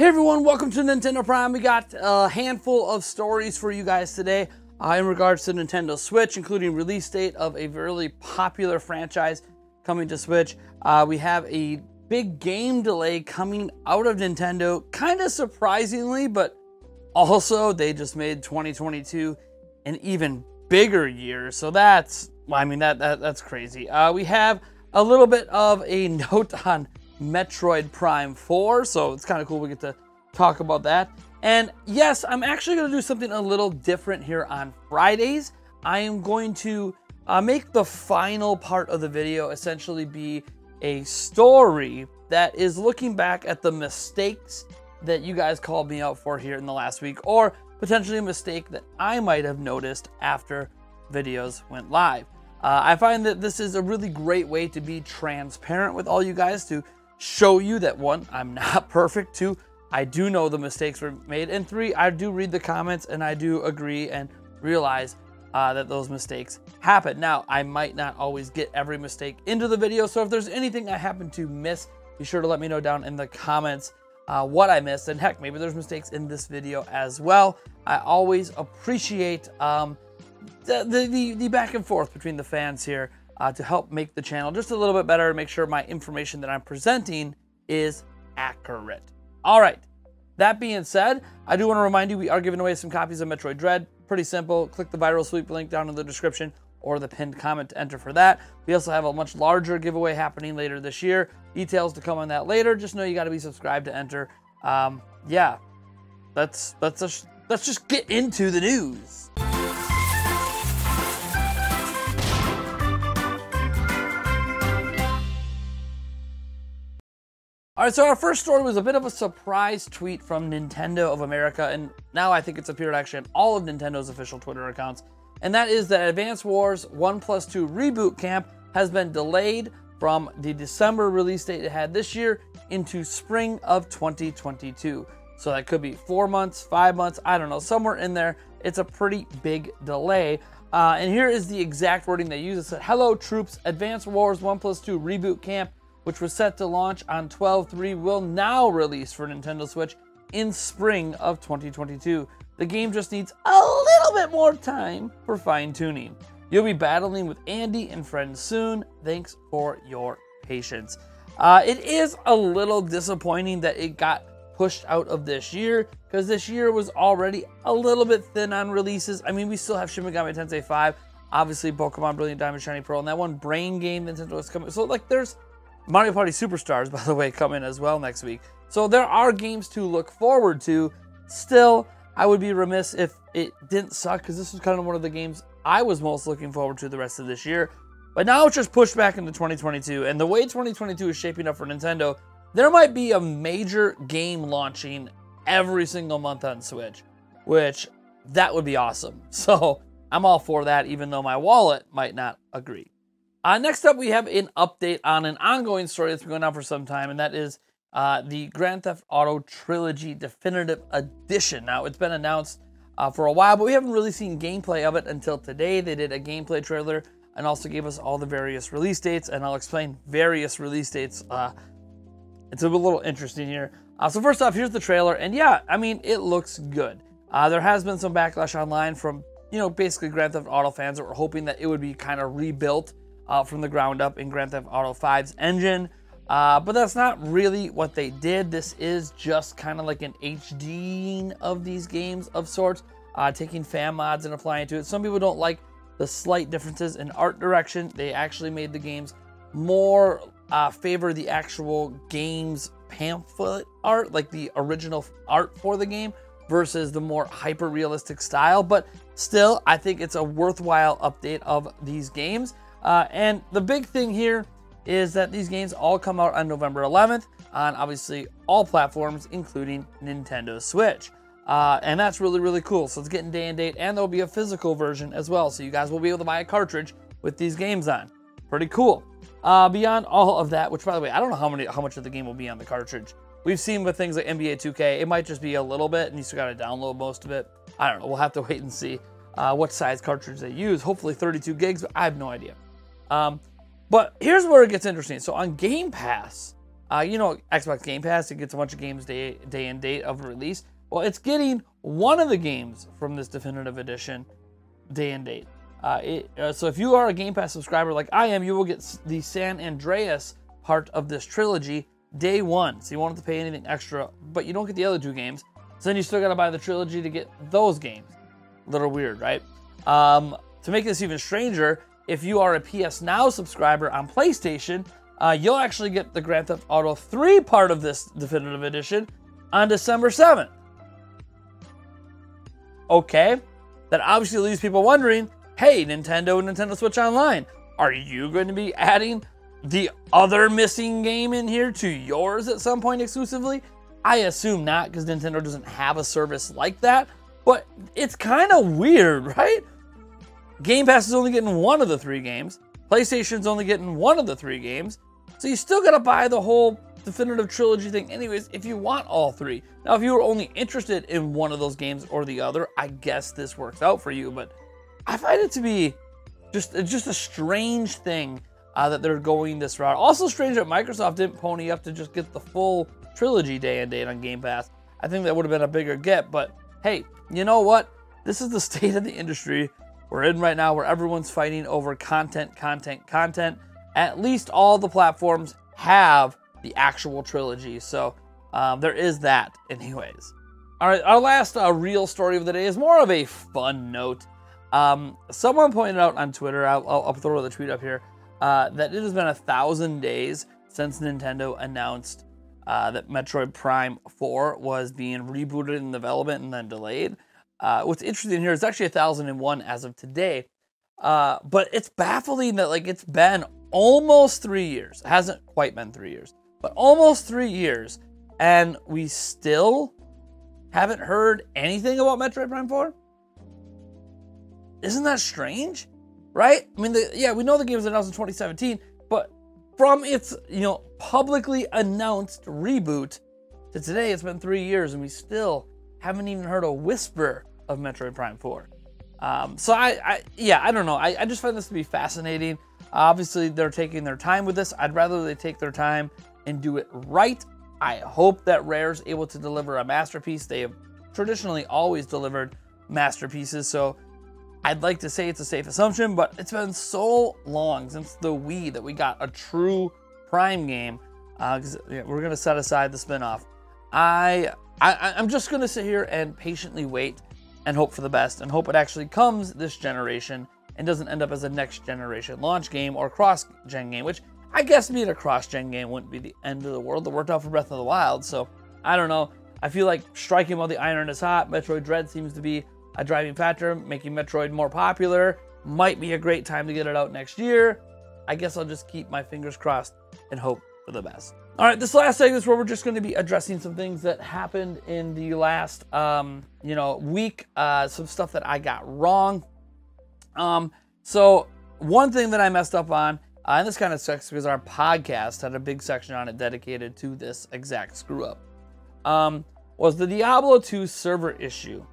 Hey everyone, welcome to Nintendo Prime. We got a handful of stories for you guys today in regards to Nintendo Switch, including release date of a really popular franchise coming to Switch. We have a big game delay coming out of Nintendo, kind of surprisingly, but also they just made 2022 an even bigger year. So that's, I mean, that's crazy. We have a little bit of a note on Metroid Prime 4, so it's kind of cool we get to talk about that. And yes, I'm actually going to do something a little different here on Fridays. I am going to make the final part of the video essentially be a story that is looking back at the mistakes that you guys called me out for here in the last week, or potentially a mistake that I might have noticed after videos went live. I find that this is a really great way to be transparent with all you guys, to show you that, one, I'm not perfect, two, I do know the mistakes were made, and three, I do read the comments and I do agree and realize that those mistakes happen. Now, I might not always get every mistake into the video, so if there's anything I happen to miss, be sure to let me know down in the comments what I missed, and heck, maybe there's mistakes in this video as well. I always appreciate the back and forth between the fans here to help make the channel just a little bit better and make sure my information that I'm presenting is accurate. All right, that being said, I do want to remind you we are giving away some copies of Metroid Dread. Pretty simple. Click the viral sweep link down in the description or the pinned comment to enter for that. We also have a much larger giveaway happening later this year. Details to come on that later. Just know you got to be subscribed to enter. Yeah, let's just get into the news. All right, so our first story was a bit of a surprise tweet from Nintendo of America, and now I think it's appeared actually on all of Nintendo's official Twitter accounts, and that is that Advance Wars 1 Plus 2 Reboot Camp has been delayed from the December release date it had this year into spring of 2022. So that could be 4 months, 5 months, I don't know, somewhere in there. It's a pretty big delay. And here is the exact wording they use. It said, "Hello, troops, Advance Wars 1 Plus 2 Reboot Camp, which was set to launch on 12/3, will now release for Nintendo Switch in spring of 2022. The game just needs a little bit more time for fine-tuning. You'll be battling with Andy and friends soon. Thanks for your patience." It is a little disappointing that it got pushed out of this year, because this year was already a little bit thin on releases. I mean, we still have Shin Megami Tensei 5, obviously Pokemon Brilliant Diamond, Shiny Pearl, and that one brain game Nintendo is coming. So, like, there's Mario Party Superstars, by the way, come in as well next week. So there are games to look forward to. Still, I would be remiss if it didn't suck, because this was kind of one of the games I was most looking forward to the rest of this year. But now it's just pushed back into 2022, and the way 2022 is shaping up for Nintendo, there might be a major game launching every single month on Switch, which that would be awesome. So I'm all for that, even though my wallet might not agree. Next up, we have an update on an ongoing story that's been going on for some time, and that is the Grand Theft Auto Trilogy Definitive Edition. Now, it's been announced for a while, but we haven't really seen gameplay of it until today. They did a gameplay trailer and also gave us all the various release dates, and I'll explain various release dates. It's a little interesting here. So first off, here's the trailer, and yeah, I mean, it looks good. There has been some backlash online from, you know, basically Grand Theft Auto fans that were hoping that it would be kind of rebuilt from the ground up in Grand Theft Auto 5's engine. But that's not really what they did. This is just kind of like an HD of these games of sorts, taking fan mods and applying to it. Some people don't like the slight differences in art direction. They actually made the games more favor the actual game's pamphlet art, like the original art for the game, versus the more hyper-realistic style. But still, I think it's a worthwhile update of these games. And the big thing here is that these games all come out on November 11th on obviously all platforms, including Nintendo Switch. And that's really, really cool. So it's getting day and date, and there'll be a physical version as well. So you guys will be able to buy a cartridge with these games on. Pretty cool. Beyond all of that, which by the way, I don't know how much of the game will be on the cartridge. We've seen with things like NBA 2K, it might just be a little bit, and you still gotta download most of it. I don't know, we'll have to wait and see what size cartridge they use. Hopefully 32 gigs, but I have no idea. But here's where it gets interesting. So on Game Pass, You know, Xbox Game Pass, it gets a bunch of games day and date of release. Well, it's getting one of the games from this Definitive Edition day and date. So if you are a Game Pass subscriber like I am, you will get the San Andreas part of this trilogy day one. So you won't have to pay anything extra, but you don't get the other two games. So then you still got to buy the trilogy to get those games. A little weird, right? To make this even stranger, if you are a PS Now subscriber on PlayStation, you'll actually get the Grand Theft Auto 3 part of this Definitive Edition on December 7th. Okay, that obviously leaves people wondering, hey, Nintendo and Nintendo Switch Online, are you going to be adding the other missing game in here to yours at some point exclusively? I assume not, because Nintendo doesn't have a service like that, but it's kind of weird, right? Game Pass is only getting one of the three games. PlayStation's only getting one of the three games. So you still gotta buy the whole Definitive Trilogy thing anyways if you want all three. Now, if you were only interested in one of those games or the other, I guess this works out for you, but I find it to be just a strange thing that they're going this route. Also strange that Microsoft didn't pony up to just get the full trilogy day and date on Game Pass. I think that would have been a bigger get, but hey, you know what? This is the state of the industry we're in right now, where everyone's fighting over content. At least all the platforms have the actual trilogy, so there is that anyways. All right, our last real story of the day is more of a fun note. Someone pointed out on Twitter, I'll throw the tweet up here, that it has been 1,000 days since Nintendo announced that Metroid Prime 4 was being rebooted in development and then delayed. What's interesting here is actually 1,001 as of today, but it's baffling that like it's been almost 3 years. It hasn't quite been 3 years, but almost 3 years, and we still haven't heard anything about Metroid Prime 4. Isn't that strange, right? I mean, yeah, we know the game was announced in 2017, but from its publicly announced reboot to today, it's been 3 years, and we still haven't even heard a whisper of Metroid Prime 4. So I don't know. I just find this to be fascinating. Obviously, they're taking their time with this. I'd rather they take their time and do it right. I hope that Rare's able to deliver a masterpiece. They have traditionally always delivered masterpieces, so I'd like to say it's a safe assumption, but it's been so long since the Wii that we got a true Prime game. We're gonna set aside the spinoff. I'm just going to sit here and patiently wait and hope for the best and hope it actually comes this generation and doesn't end up as a next generation launch game or cross-gen game, which I guess being a cross-gen game wouldn't be the end of the world. That worked out for Breath of the Wild, so I don't know. I feel like striking while the iron is hot. Metroid Dread seems to be a driving factor, making Metroid more popular. Might be a great time to get it out next year. I guess I'll just keep my fingers crossed and hope for the best. All right, this last segment is where we're just going to be addressing some things that happened in the last, week. Some stuff that I got wrong. So one thing that I messed up on, and this kind of sucks because our podcast had a big section on it dedicated to this exact screw up, was the Diablo 2 server issue.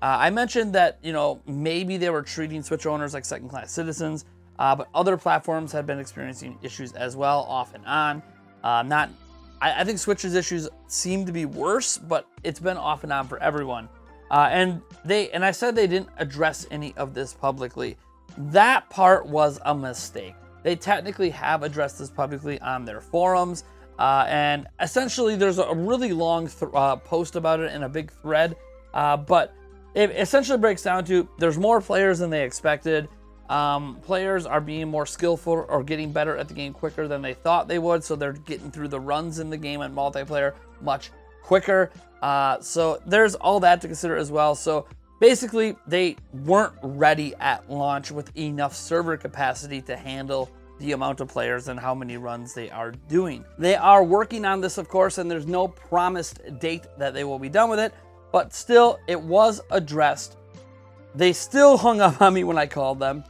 I mentioned that, maybe they were treating Switch owners like second-class citizens, but other platforms had been experiencing issues as well, off and on. I think Switch's issues seem to be worse, but it's been off and on for everyone. And I said they didn't address any of this publicly. That part was a mistake. They technically have addressed this publicly on their forums, and essentially there's a really long post about it and a big thread, but it essentially breaks down to there's more players than they expected. Players are being more skillful or getting better at the game quicker than they thought they would, so they're getting through the runs in the game and multiplayer much quicker. So there's all that to consider as well. So basically, they weren't ready at launch with enough server capacity to handle the amount of players and how many runs they are doing. They are working on this, of course, and there's no promised date that they will be done with it, but still, it was addressed. They still hung up on me when I called them.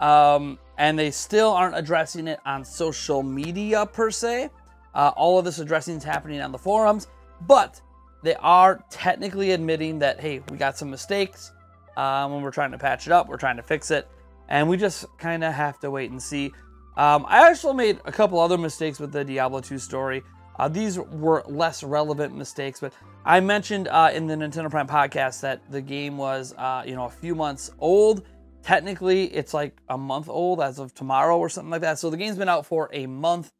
And they still aren't addressing it on social media per se. All of this addressing is happening on the forums, but they are technically admitting that, hey, we got some mistakes when we're trying to patch it up, we're trying to fix it, and we just kind of have to wait and see. I actually made a couple other mistakes with the Diablo 2 story. These were less relevant mistakes, but I mentioned in the Nintendo Prime podcast that the game was, a few months old. Technically, it's like a month old as of tomorrow or something like that. So the game's been out for a month.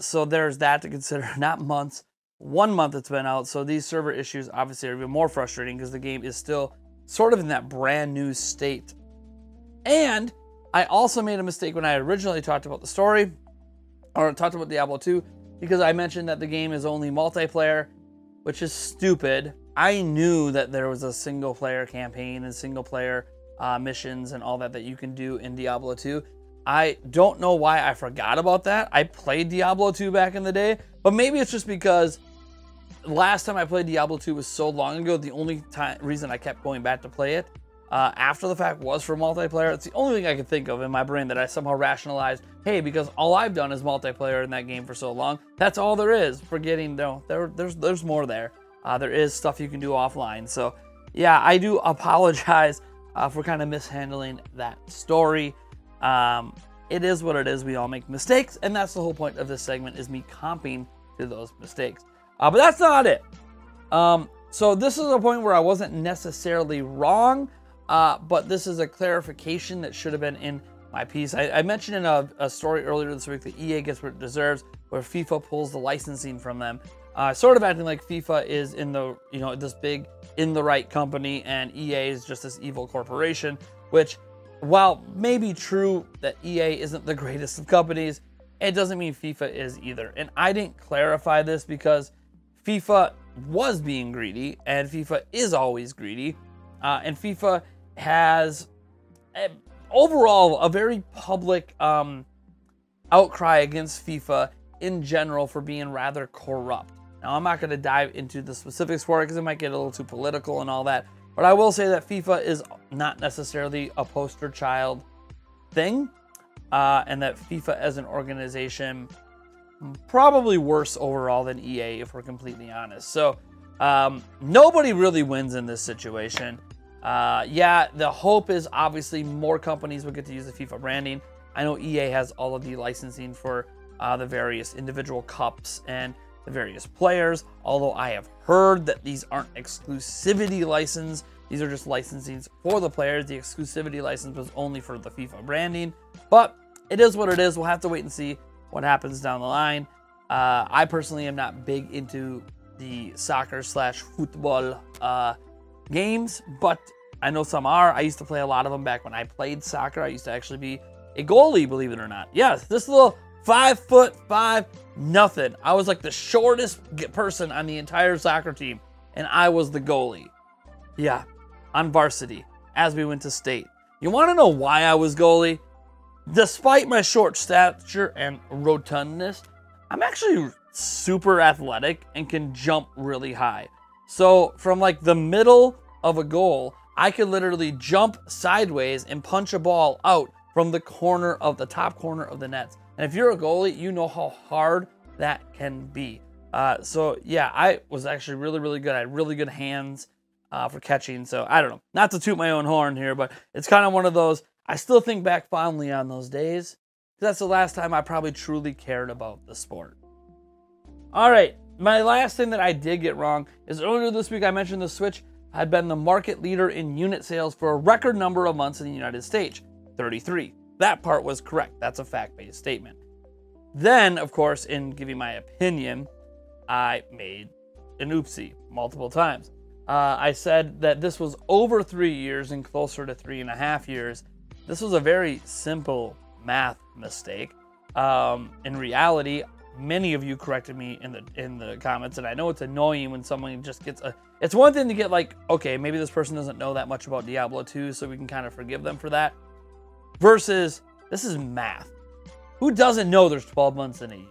So there's that to consider. Not months, 1 month it's been out. So these server issues obviously are even more frustrating because the game is still sort of in that brand new state. And I also made a mistake when I originally talked about the story or talked about Diablo 2 because I mentioned that the game is only multiplayer, which is stupid. I knew that there was a single player campaign and single player missions and all that you can do in Diablo 2. I don't know why I forgot about that. I played Diablo 2 back in the day, but maybe it's just because last time I played Diablo 2 was so long ago. The only reason I kept going back to play it after the fact was for multiplayer. It's the only thing I could think of in my brain that I somehow rationalized, hey, because all I've done is multiplayer in that game for so long. That's all there is. Forgetting, no, there's more there. There is stuff you can do offline. So yeah, I do apologize for kind of mishandling that story. It is what it is. We all make mistakes, and that's the whole point of this segment, is me comping to those mistakes. But that's not it. So this is a point where I wasn't necessarily wrong, but this is a clarification that should have been in my piece. I mentioned in a story earlier this week that EA gets what it deserves, where FIFA pulls the licensing from them, sort of acting like FIFA is in the, this big in the right company, and EA is just this evil corporation, which, while maybe true that EA isn't the greatest of companies, it doesn't mean FIFA is either. And I didn't clarify this because FIFA was being greedy, and FIFA is always greedy. And FIFA has overall a very public outcry against FIFA in general for being rather corrupt. Now, I'm not going to dive into the specifics for it because it might get a little too political and all that. But I will say that FIFA is not necessarily a poster child thing, and that FIFA as an organization probably worse overall than EA, if we're completely honest. So nobody really wins in this situation. Yeah, the hope is obviously more companies will get to use the FIFA branding. I know EA has all of the licensing for the various individual cups and the various players, although I have heard that these aren't exclusivity license. These are just licensings for the players. The exclusivity license was only for the FIFA branding, but it is what it is. We'll have to wait and see what happens down the line. I personally am not big into the soccer/football games, but I know some are. I used to play a lot of them back when I played soccer. I used to actually be a goalie, believe it or not. Yes, this little 5'5", nothing. I was like the shortest person on the entire soccer team, and I was the goalie. Yeah, on varsity, as we went to state. You want to know why I was goalie? Despite my short stature and rotundness, I'm actually super athletic and can jump really high. So from like the middle of a goal, I could literally jump sideways and punch a ball out from the corner of the top corner of the nets. And if you're a goalie, you know how hard that can be. So yeah, I was actually really, really good. I had really good hands for catching. So I don't know, not to toot my own horn here, but it's kind of one of those, I still think back fondly on those days. That's the last time I probably truly cared about the sport. All right, my last thing that I did get wrong is earlier this week I mentioned the Switch had been the market leader in unit sales for a record number of months in the United States, 33. That part was correct. That's a fact-based statement. Then, of course, in giving my opinion, I made an oopsie multiple times. I said that this was over 3 years and closer to 3.5 years. This was a very simple math mistake. In reality, many of you corrected me in the comments, and I know it's annoying when someone just gets a... It's one thing to get like, okay, maybe this person doesn't know that much about Diablo 2, so we can kind of forgive them for that. Versus, this is math. Who doesn't know there's 12 months in a year?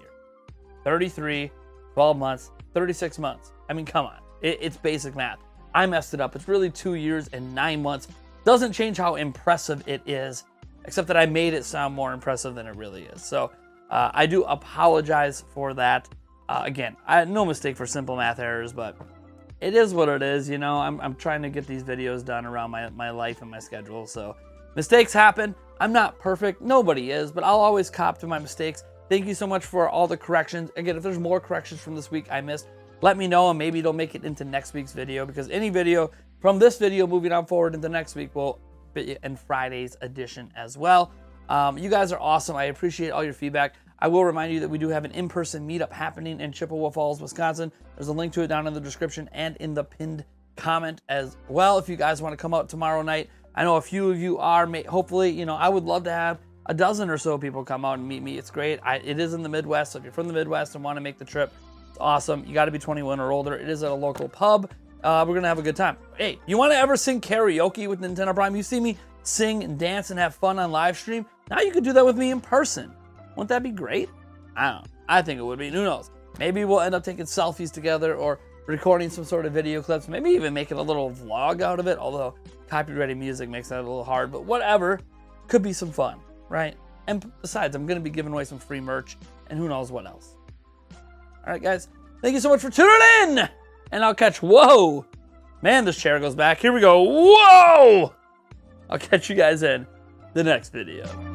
33, 12 months, 36 months. I mean, come on. It's basic math. I messed it up. It's really 2 years and 9 months. Doesn't change how impressive it is, except that I made it sound more impressive than it really is. So I do apologize for that. Again, no mistake for simple math errors, but it is what it is. You know, I'm trying to get these videos done around my life and my schedule, so... Mistakes happen. I'm not perfect. Nobody is, but I'll always cop to my mistakes. Thank you so much for all the corrections. Again, if there's more corrections from this week I missed, let me know and maybe it'll make it into next week's video, because any video from this video moving on forward into next week will be in Friday's edition as well. You guys are awesome. I appreciate all your feedback. I will remind you that we do have an in-person meetup happening in Chippewa Falls, Wisconsin. There's a link to it down in the description and in the pinned comment as well. If you guys want to come out tomorrow night, I know a few of you are. Hopefully, you know, I would love to have a dozen or so people come out and meet me. It's great. It is in the Midwest, so if you're from the Midwest and want to make the trip, it's awesome. You got to be 21 or older. It is at a local pub. We're going to have a good time. Hey, you want to ever sing karaoke with Nintendo Prime? You see me sing and dance and have fun on live stream. Now you could do that with me in person. Wouldn't that be great? I don't know. I think it would be. Who knows? Maybe we'll end up taking selfies together or recording some sort of video clips. Maybe even making a little vlog out of it, although copyrighted music makes that a little hard. But whatever. Could be some fun, right? And besides, I'm going to be giving away some free merch and who knows what else. All right, guys. Thank you so much for tuning in. And I'll catch... Whoa! Man, this chair goes back. Here we go. Whoa! I'll catch you guys in the next video.